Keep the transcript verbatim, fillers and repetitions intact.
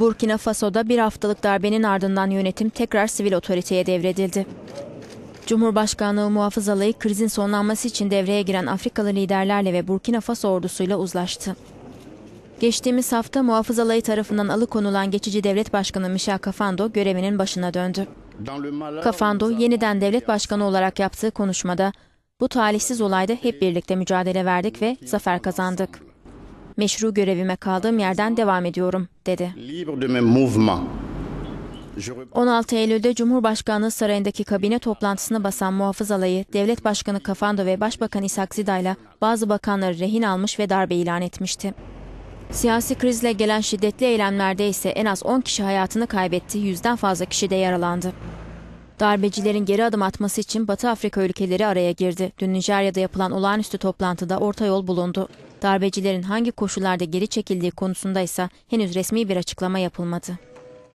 Burkina Faso'da bir haftalık darbenin ardından yönetim tekrar sivil otoriteye devredildi. Cumhurbaşkanlığı Muhafız Alayı krizin sonlanması için devreye giren Afrikalı liderlerle ve Burkina Faso ordusuyla uzlaştı. Geçtiğimiz hafta Muhafız Alayı tarafından alıkonulan geçici devlet başkanı Michel Kafando görevinin başına döndü. Kafando yeniden devlet başkanı olarak yaptığı konuşmada "Bu talihsiz olayda hep birlikte mücadele verdik ve zafer kazandık. Meşru görevime kaldığım yerden devam ediyorum," dedi. on altı Eylül'de Cumhurbaşkanlığı Sarayı'ndaki kabine toplantısını basan Muhafız Alayı, Devlet Başkanı Kafando ve Başbakan İshakzida'yla bazı bakanları rehin almış ve darbe ilan etmişti. Siyasi krizle gelen şiddetli eylemlerde ise en az on kişi hayatını kaybetti, yüzden fazla kişi de yaralandı. Darbecilerin geri adım atması için Batı Afrika ülkeleri araya girdi. Dün Nijerya'da yapılan olağanüstü toplantıda orta yol bulundu. Darbecilerin hangi koşullarda geri çekildiği konusunda ise henüz resmi bir açıklama yapılmadı.